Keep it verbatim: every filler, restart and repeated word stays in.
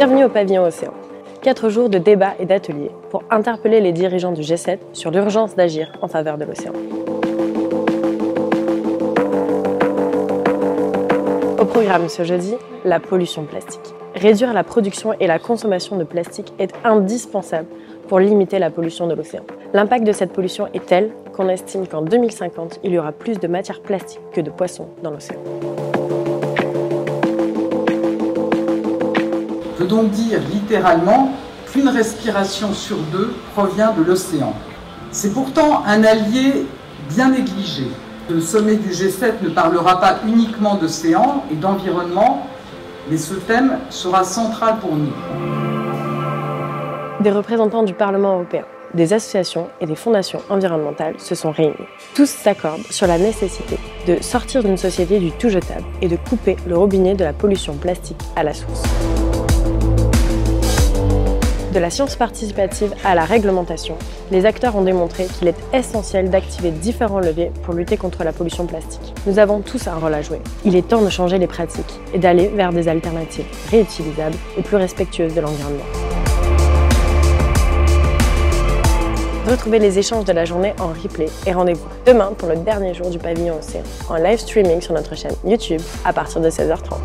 Bienvenue au Pavillon Océan. Quatre jours de débats et d'ateliers pour interpeller les dirigeants du G sept sur l'urgence d'agir en faveur de l'océan. Au programme ce jeudi, la pollution plastique. Réduire la production et la consommation de plastique est indispensable pour limiter la pollution de l'océan. L'impact de cette pollution est tel qu'on estime qu'en deux mille cinquante, il y aura plus de matières plastiques que de poissons dans l'océan. Je veux donc dire littéralement qu'une respiration sur deux provient de l'océan. C'est pourtant un allié bien négligé. Le sommet du G sept ne parlera pas uniquement d'océan et d'environnement, mais ce thème sera central pour nous. Des représentants du Parlement européen, des associations et des fondations environnementales se sont réunis. Tous s'accordent sur la nécessité de sortir d'une société du tout jetable et de couper le robinet de la pollution plastique à la source. De la science participative à la réglementation, les acteurs ont démontré qu'il est essentiel d'activer différents leviers pour lutter contre la pollution plastique. Nous avons tous un rôle à jouer. Il est temps de changer les pratiques et d'aller vers des alternatives réutilisables et plus respectueuses de l'environnement. Retrouvez les échanges de la journée en replay et rendez-vous demain pour le dernier jour du Pavillon Océan en live streaming sur notre chaîne YouTube à partir de seize heures trente.